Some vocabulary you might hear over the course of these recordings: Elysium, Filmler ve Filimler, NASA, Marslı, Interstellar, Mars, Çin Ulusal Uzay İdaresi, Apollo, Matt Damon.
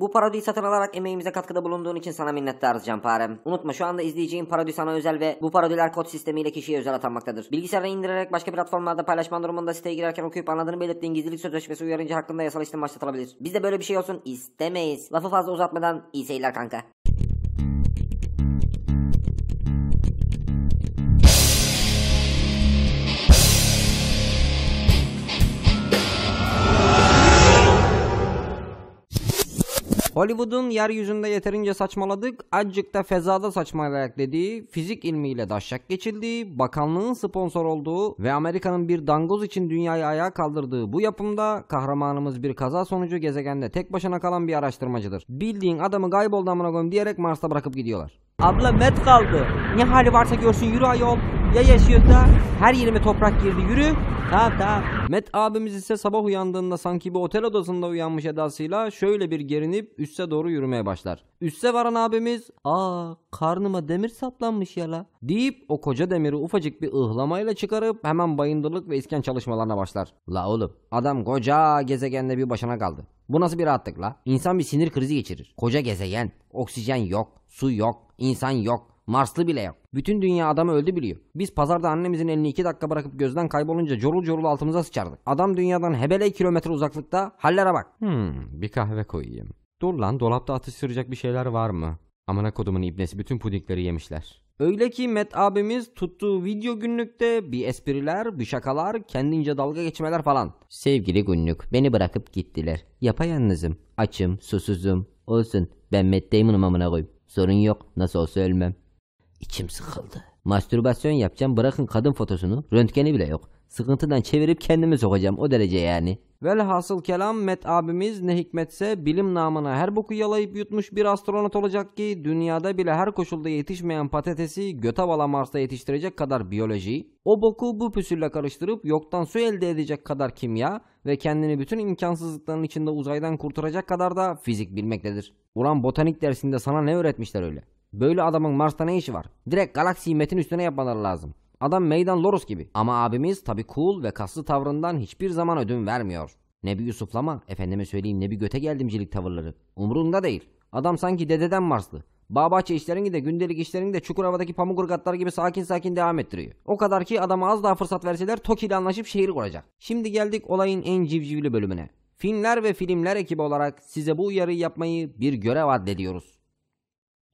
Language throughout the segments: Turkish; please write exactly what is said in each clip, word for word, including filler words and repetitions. Bu parodiyi satın alarak emeğimize katkıda bulunduğun için sana minnettarız canparem. Unutma, şu anda izleyeceğin parodi sana özel ve bu parodiler kod sistemiyle kişiye özel atanmaktadır. Bilgisayarına indirerek başka platformlarda paylaşman durumunda siteye girerken okuyup anladığını belirttiğin gizlilik sözleşmesi uyarınca hakkında yasal işlem başlatılabilir. Biz de böyle bir şey olsun istemeyiz. Lafı fazla uzatmadan iyi seyirler kanka. Hollywood'un yeryüzünde yeterince saçmaladık, azıcık da fezada saçmalayarak dediği, fizik ilmiyle daşşak geçildiği, bakanlığın sponsor olduğu ve Amerika'nın bir dangoz için dünyayı ayağa kaldırdığı bu yapımda kahramanımız bir kaza sonucu gezegende tek başına kalan bir araştırmacıdır. Bildiğin adamı kayboldu amına koyayım diyerek Mars'ta bırakıp gidiyorlar. Abla met kaldı. Ne hali varsa görsün, yürü ayol. Ya yaşıyor da her yerime toprak girdi, yürü. Tamam tamam. Matt abimiz ise sabah uyandığında sanki bir otel odasında uyanmış edasıyla şöyle bir gerinip üste doğru yürümeye başlar. Üste varan abimiz aa karnıma demir saplanmış ya la deyip o koca demiri ufacık bir ıhlamayla çıkarıp hemen bayındırlık ve iskan çalışmalarına başlar. La oğlum adam koca gezegende bir başına kaldı. Bu nasıl bir rahatlık la? İnsan bir sinir krizi geçirir. Koca gezegen, oksijen yok, su yok, insan yok. Marslı bile yok. Bütün dünya adamı öldü biliyor. Biz pazarda annemizin elini iki dakika bırakıp gözden kaybolunca corul corul altımıza sıçardık. Adam dünyadan hebele kilometre uzaklıkta, hallere bak. Hmm, bir kahve koyayım. Dur lan, dolapta atıştıracak bir şeyler var mı? Amına kodumun ibnesi bütün pudingleri yemişler. Öyle ki Matt abimiz tuttuğu video günlükte bir espriler, bir şakalar, kendince dalga geçmeler falan. Sevgili günlük, beni bırakıp gittiler. Yapayalnızım, açım, susuzum. Olsun, ben Matt Damon'um amına koyayım. Sorun yok, nasıl olsa ölmem. İçim sıkıldı. Mastürbasyon yapacağım, bırakın kadın fotosunu, röntgeni bile yok. Sıkıntıdan çevirip kendimi sokacağım, o derece yani. Velhasıl kelam Matt abimiz ne hikmetse bilim namına her boku yalayıp yutmuş bir astronot olacak ki dünyada bile her koşulda yetişmeyen patatesi göte bala Mars'ta yetiştirecek kadar biyoloji, o boku bu püsülle karıştırıp yoktan su elde edecek kadar kimya ve kendini bütün imkansızlıkların içinde uzaydan kurtaracak kadar da fizik bilmektedir. Ulan botanik dersinde sana ne öğretmişler öyle? Böyle adamın Mars'ta ne işi var? Direkt galaksi metin üstüne yapmaları lazım. Adam meydan loros gibi. Ama abimiz tabi cool ve kaslı tavrından hiçbir zaman ödün vermiyor. Ne bir yusuflama, efendime söyleyeyim, ne bir göte geldimcilik tavırları. Umurunda değil. Adam sanki dededen Marslı. Bağbahçe işlerini de gündelik işlerini de Çukurova'daki pamuk urgatları gibi sakin sakin devam ettiriyor. O kadar ki adama az daha fırsat verseler Toki ile anlaşıp şehir kuracak. Şimdi geldik olayın en civcivli bölümüne. Filmler ve filmler ekibi olarak size bu uyarıyı yapmayı bir görev addediyoruz.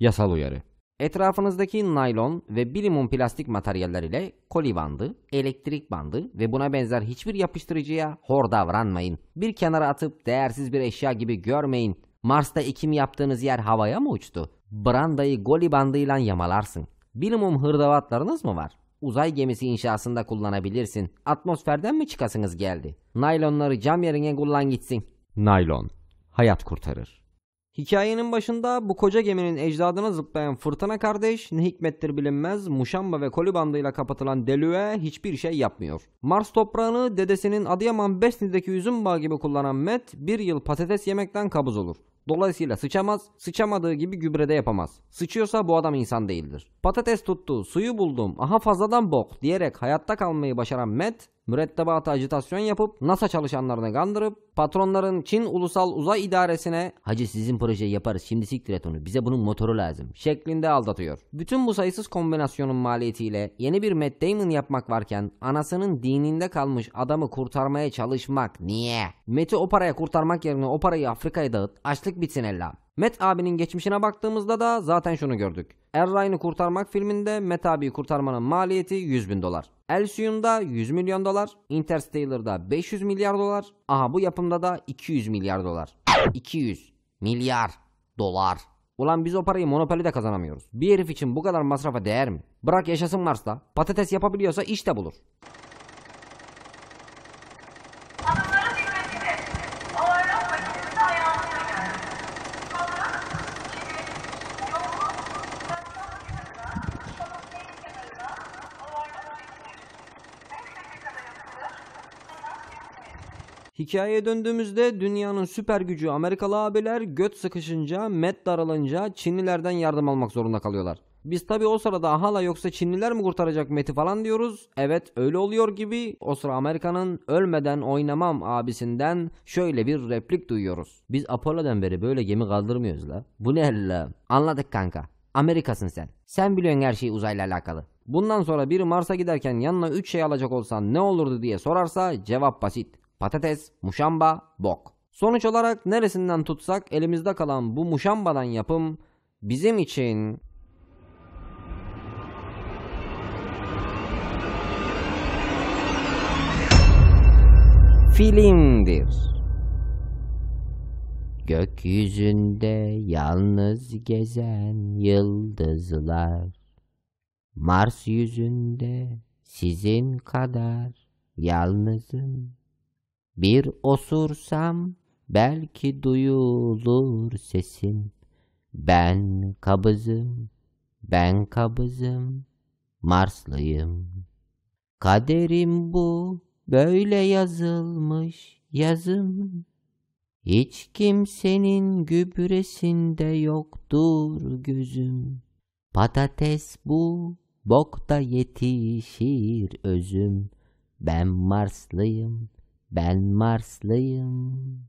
Yasal uyarı. Etrafınızdaki naylon ve bilimum plastik materyaller ile koli bandı, elektrik bandı ve buna benzer hiçbir yapıştırıcıya hor davranmayın. Bir kenara atıp değersiz bir eşya gibi görmeyin. Mars'ta ekim yaptığınız yer havaya mı uçtu? Brandayı goli bandıyla yamalarsın. Bilimum hırdavatlarınız mı var? Uzay gemisi inşasında kullanabilirsin. Atmosferden mi çıkasınız geldi? Naylonları cam yerine kullan gitsin. Naylon hayat kurtarır. Hikayenin başında bu koca geminin ecdadına zıplayan fırtına kardeş ne hikmettir bilinmez muşamba ve koli bandıyla kapatılan delüe hiçbir şey yapmıyor. Mars toprağını dedesinin Adıyaman Besni'deki üzüm bağı gibi kullanan Matt bir yıl patates yemekten kabız olur. Dolayısıyla sıçamaz, sıçamadığı gibi gübrede yapamaz. Sıçıyorsa bu adam insan değildir. Patates tuttu, suyu buldum, aha fazladan bok diyerek hayatta kalmayı başaran Matt, mürettebata ajitasyon yapıp NASA çalışanlarını kandırıp patronların Çin Ulusal Uzay İdaresi'ne "Hacı sizin projeyi yaparız, şimdi siktir et onu, bize bunun motoru lazım" şeklinde aldatıyor. Bütün bu sayısız kombinasyonun maliyetiyle yeni bir Matt Damon yapmak varken anasının dininde kalmış adamı kurtarmaya çalışmak niye? Matt'i o paraya kurtarmak yerine o parayı Afrika'ya dağıt, açlık bitsin ella. Matt abinin geçmişine baktığımızda da zaten şunu gördük. Erray'ını kurtarmak filminde Matt abiyi kurtarmanın maliyeti yüz bin dolar. Elysium'da yüz milyon dolar, Interstellar'da beş yüz milyar dolar, aha bu yapımda da iki yüz milyar dolar. iki yüz milyar dolar. Ulan biz o parayı Monopoly'de kazanamıyoruz. Bir herif için bu kadar masrafa değer mi? Bırak yaşasın Mars'ta. Patates yapabiliyorsa iş de bulur. Hikayeye döndüğümüzde dünyanın süper gücü Amerikalı abiler göt sıkışınca, met daralınca Çinlilerden yardım almak zorunda kalıyorlar. Biz tabi o sırada hala yoksa Çinliler mi kurtaracak Matt'i falan diyoruz. Evet öyle oluyor gibi o sıra Amerika'nın ölmeden oynamam abisinden şöyle bir replik duyuyoruz. Biz Apollo'dan beri böyle gemi kaldırmıyoruz la. Bu ne la? Anladık kanka. Amerikasın sen. Sen biliyorsun her şeyi uzayla alakalı. Bundan sonra biri Mars'a giderken yanına üç şey alacak olsan ne olurdu diye sorarsa cevap basit. Patates, muşamba, bok. Sonuç olarak neresinden tutsak elimizde kalan bu muşambadan yapım bizim için... filmdir. Gökyüzünde yalnız gezen yıldızlar, Mars yüzünde sizin kadar yalnızım. Bir osursam belki duyulur sesim. Ben kabızım, ben kabızım, Marslıyım. Kaderim bu, böyle yazılmış yazım. Hiç kimsenin gübresinde yoktur gözüm. Patates bu, bokta yetişir özüm. Ben Marslıyım, ben Marslıyım.